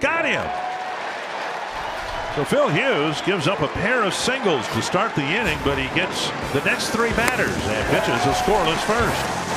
Got him. So Phil Hughes gives up a pair of singles to start the inning, but he gets the next three batters and pitches a scoreless first.